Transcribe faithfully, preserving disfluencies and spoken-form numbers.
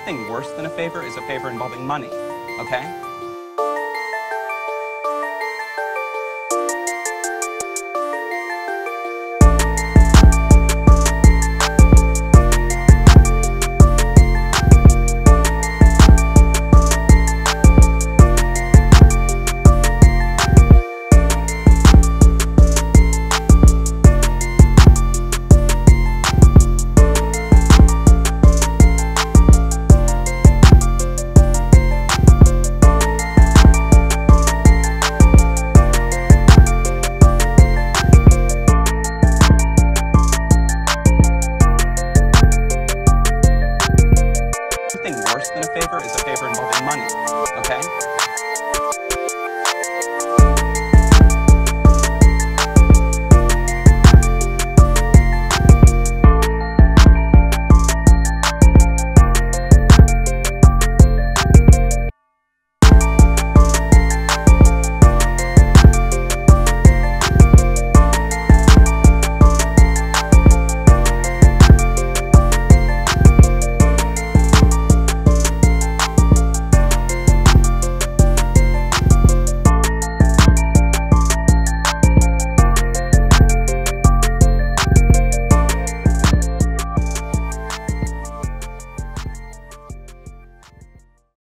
Nothing worse than a favor is a favor involving money, okay?